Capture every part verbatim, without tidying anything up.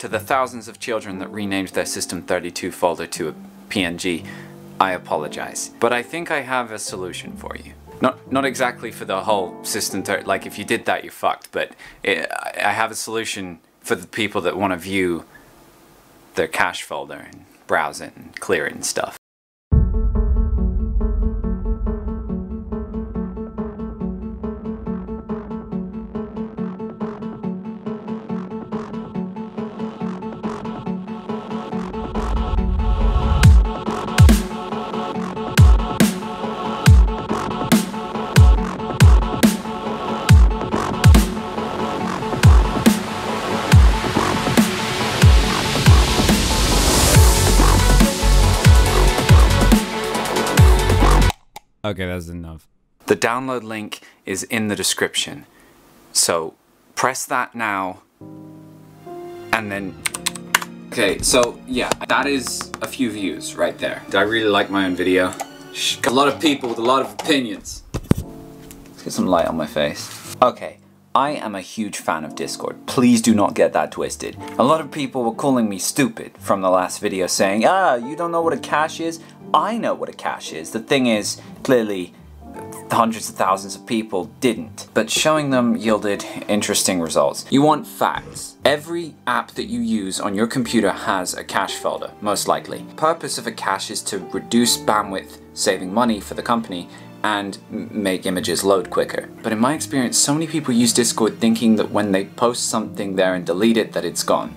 To the thousands of children that renamed their System thirty-two folder to a P N G, I apologize. But I think I have a solution for you. Not, not exactly for the whole System thirty-two, like if you did that you're fucked, but it, I have a solution for the people that want to view their cache folder and browse it and clear it and stuff. Okay, that's enough. The download link is in the description. So press that now and then... Okay, so yeah, that is a few views right there. I really like my own video. A lot of people with a lot of opinions. Let's get some light on my face. Okay, I am a huge fan of Discord. Please do not get that twisted. A lot of people were calling me stupid from the last video saying, ah, you don't know what a cache is? I know what a cache is. The thing is, clearly, hundreds of thousands of people didn't. But showing them yielded interesting results. You want facts. Every app that you use on your computer has a cache folder, most likely. The purpose of a cache is to reduce bandwidth, saving money for the company, and make images load quicker. But in my experience, so many people use Discord thinking that when they post something there and delete it, that it's gone.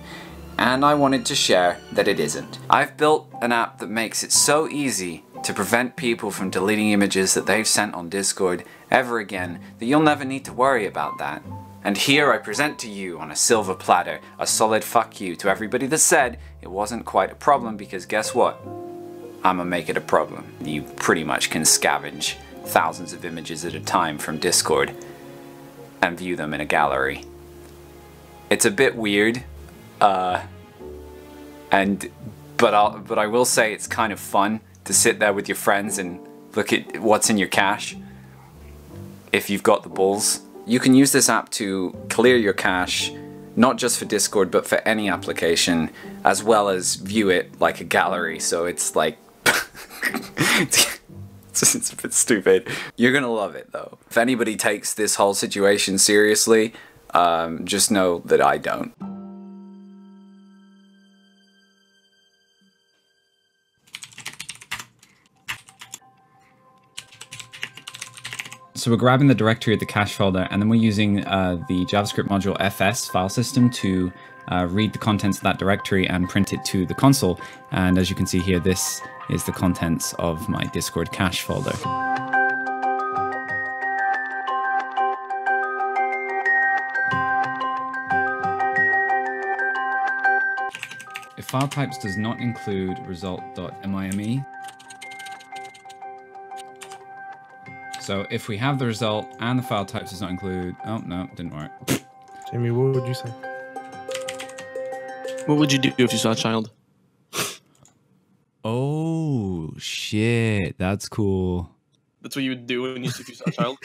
And I wanted to share that it isn't. I've built an app that makes it so easy to prevent people from deleting images that they've sent on Discord ever again that you'll never need to worry about that. And here I present to you on a silver platter a solid fuck you to everybody that said it wasn't quite a problem, because guess what? I'ma make it a problem. You pretty much can scavenge thousands of images at a time from Discord and view them in a gallery. It's a bit weird. Uh, and, but I'll, but I will say it's kind of fun to sit there with your friends and look at what's in your cache, if you've got the balls. You can use this app to clear your cache, not just for Discord, but for any application, as well as view it like a gallery, so it's like... It's a bit stupid. You're gonna love it, though. If anybody takes this whole situation seriously, um, just know that I don't. So we're grabbing the directory of the cache folder, and then we're using uh, the JavaScript module F S file system to uh, read the contents of that directory and print it to the console. And as you can see here, this is the contents of my Discord cache folder. If file types does not include result.mime, so if we have the result and the file types does not include, oh no, didn't work. Jamie, what would you say? What would you do if you saw a child? Oh shit, that's cool. That's what you would do when you, if you saw a child.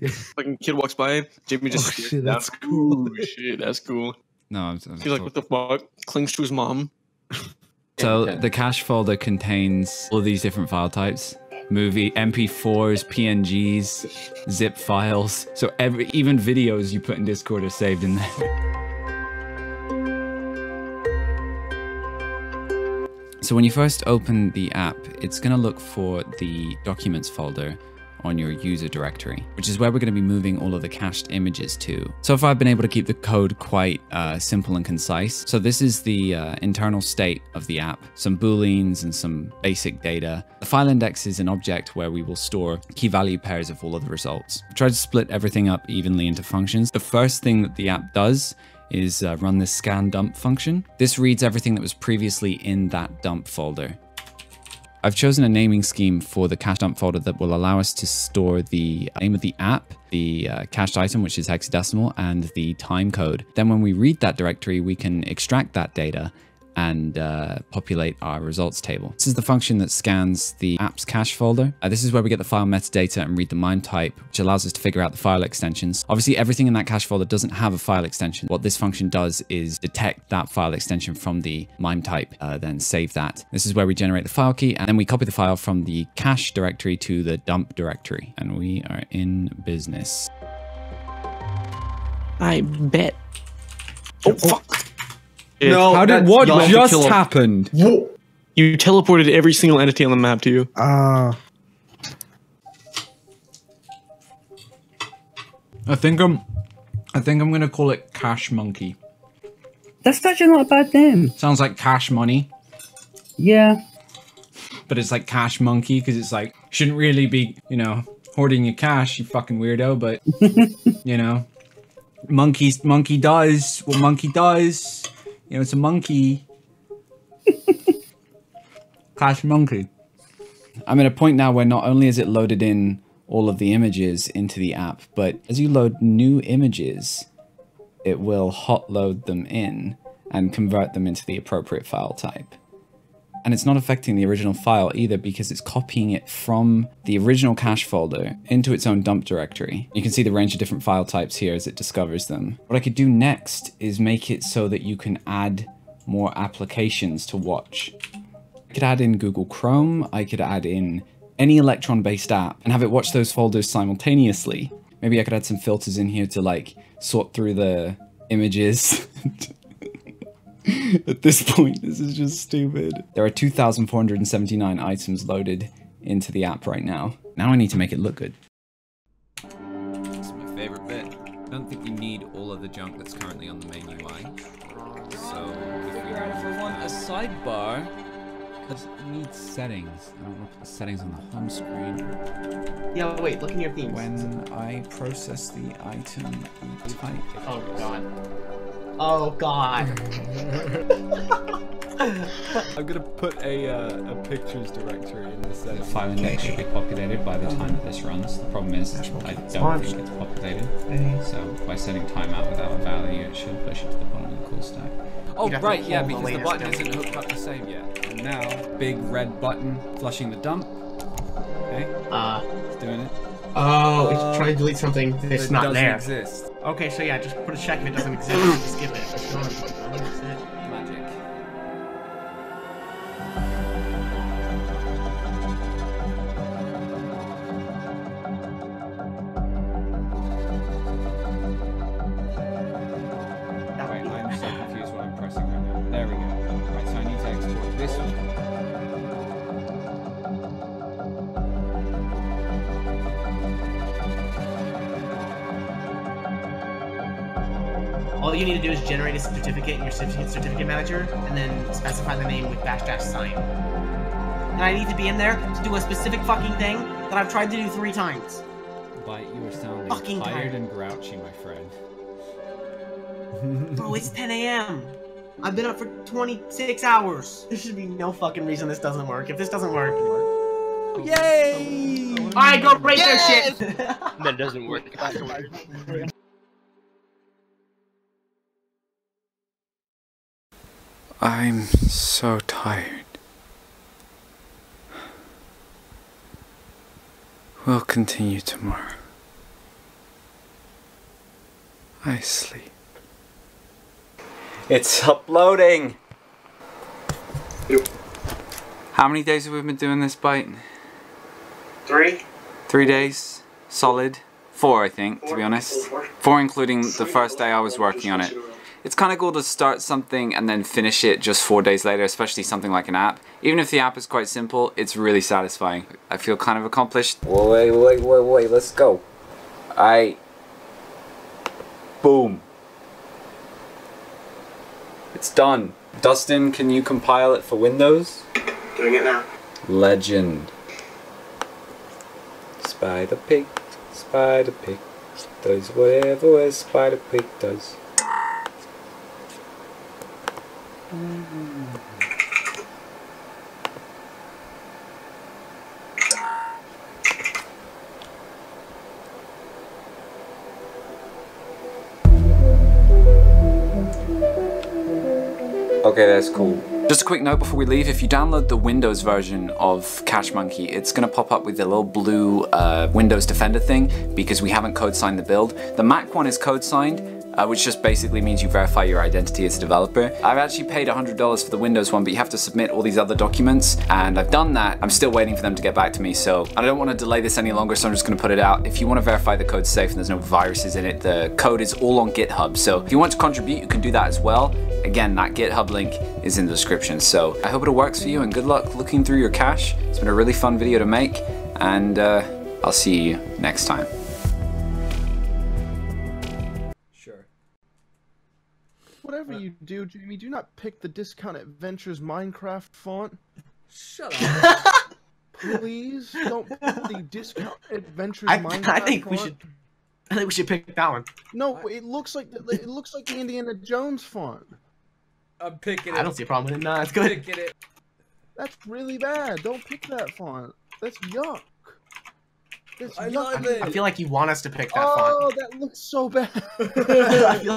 Yeah. Fucking kid walks by, Jamie just. Oh, shit, that's cool. Shit, that's cool. No, I'm, I'm he's like, what the fuck? Clings to his mom. So yeah. The cache folder contains all of these different file types. Movie, M P fours, P N Gs, zip files. So every, even videos you put in Discord are saved in there. So when you first open the app, it's gonna look for the documents folder on your user directory, which is where we're gonna be moving all of the cached images to. So far I've been able to keep the code quite uh, simple and concise. So this is the uh, internal state of the app, some booleans and some basic data. The file index is an object where we will store key value pairs of all of the results. I tried to split everything up evenly into functions. The first thing that the app does is uh, run this scan dump function. This reads everything that was previously in that dump folder. I've chosen a naming scheme for the cache dump folder that will allow us to store the name of the app, the uh, cached item, which is hexadecimal, and the time code. Then when we read that directory, we can extract that data and uh, populate our results table. This is the function that scans the app's cache folder. Uh, this is where we get the file metadata and read the MIME type, which allows us to figure out the file extensions. Obviously, everything in that cache folder doesn't have a file extension. What this function does is detect that file extension from the MIME type, uh, then save that. This is where we generate the file key, and then we copy the file from the cache directory to the dump directory, and we are in business. I bet. Oh, fuck. It, no, how did what just happened? Whoa. You teleported every single entity on the map to you. Ah. Uh, I think I'm. I think I'm gonna call it CacheMonkey. That's actually not a bad name. Sounds like cash money. Yeah. But it's like CacheMonkey because it's like shouldn't really be, you know, hoarding your cash, you fucking weirdo. But you know, monkeys, monkey does what monkey does. You know, it's a monkey. CacheMonkey. I'm at a point now where not only is it loaded in all of the images into the app, but as you load new images, it will hot load them in and convert them into the appropriate file type. And it's not affecting the original file either because it's copying it from the original cache folder into its own dump directory. You can see the range of different file types here as it discovers them. What I could do next is make it so that you can add more applications to watch. I could add in Google Chrome, I could add in any Electron-based app and have it watch those folders simultaneously. Maybe I could add some filters in here to like sort through the images. At this point, this is just stupid. There are two thousand four hundred seventy-nine items loaded into the app right now. Now I need to make it look good. This is my favorite bit. I don't think we need all of the junk that's currently on the main U I. So if we, if we want a sidebar, because it needs settings. I don't want to put the settings on the home screen. Yeah, wait, look in your themes. When I process the item, I... Oh, God. Oh God! I'm gonna put a, uh, a pictures directory in this. The file index should be populated by the time that this runs. The problem is I don't think it's populated, so by setting time out without a value, it should push it to the bottom of the call stack. Oh right, yeah, because the button isn't hooked up the same yet. And now, big red button flushing the dump. Okay. Ah. Uh, it's doing it. Oh, it's trying to delete something that's not there. It doesn't exist. Okay, so yeah, just put a check if it doesn't exist. Just give it. Magic. Wait, I'm so confused what I'm pressing right now. There we go. Right, so I need to export this one. All you need to do is generate a certificate in your certificate manager, and then specify the name with dash dash sign. And I need to be in there to do a specific fucking thing that I've tried to do three times. But you were sounding fucking tired, tired and grouchy, my friend. Bro, it's ten A M I've been up for twenty-six hours. There should be no fucking reason this doesn't work. If this doesn't work, it works. Yay! All right, go break yes! their shit. That doesn't work. I'm so tired. We'll continue tomorrow. I sleep. It's uploading! Yep. How many days have we been doing this bite? Three. Three days? Solid? Four, I think, four, to be honest. Four. Four including the first day I was working on it. It's kind of cool to start something and then finish it just four days later, especially something like an app. Even if the app is quite simple, it's really satisfying. I feel kind of accomplished. Wait, wait, wait, wait, let's go. I... Boom. It's done. Dustin, can you compile it for Windows? Doing it now. Legend. Spider pig, spider pig, does whatever a spider pig does. Okay, that's cool. Just a quick note before we leave, if you download the Windows version of CacheMonkey, it's going to pop up with the little blue uh, Windows Defender thing because we haven't code signed the build. The Mac one is code signed, uh, which just basically means you verify your identity as a developer. I've actually paid one hundred dollars for the Windows one, but you have to submit all these other documents, and I've done that. I'm still waiting for them to get back to me, so I don't want to delay this any longer, so I'm just going to put it out. If you want to verify the code's safe and there's no viruses in it, the code is all on GitHub, so if you want to contribute, you can do that as well. Again, that GitHub link is in the description. So I hope it works for you, and good luck looking through your cache. It's been a really fun video to make, and uh, I'll see you next time. Sure. Whatever you do, Jamie, do not pick the Discount Adventures Minecraft font. Shut up. Please don't pick the Discount Adventures I, Minecraft I think font. We should. I think we should pick that one. No, it looks like the, it looks like the Indiana Jones font. I'm picking it. I don't see a problem with it. Nah, it's good. Picking it. That's really bad. Don't pick that font. That's yuck. That's I yuck. Love it. I feel like you want us to pick that oh, font. Oh, that looks so bad. I feel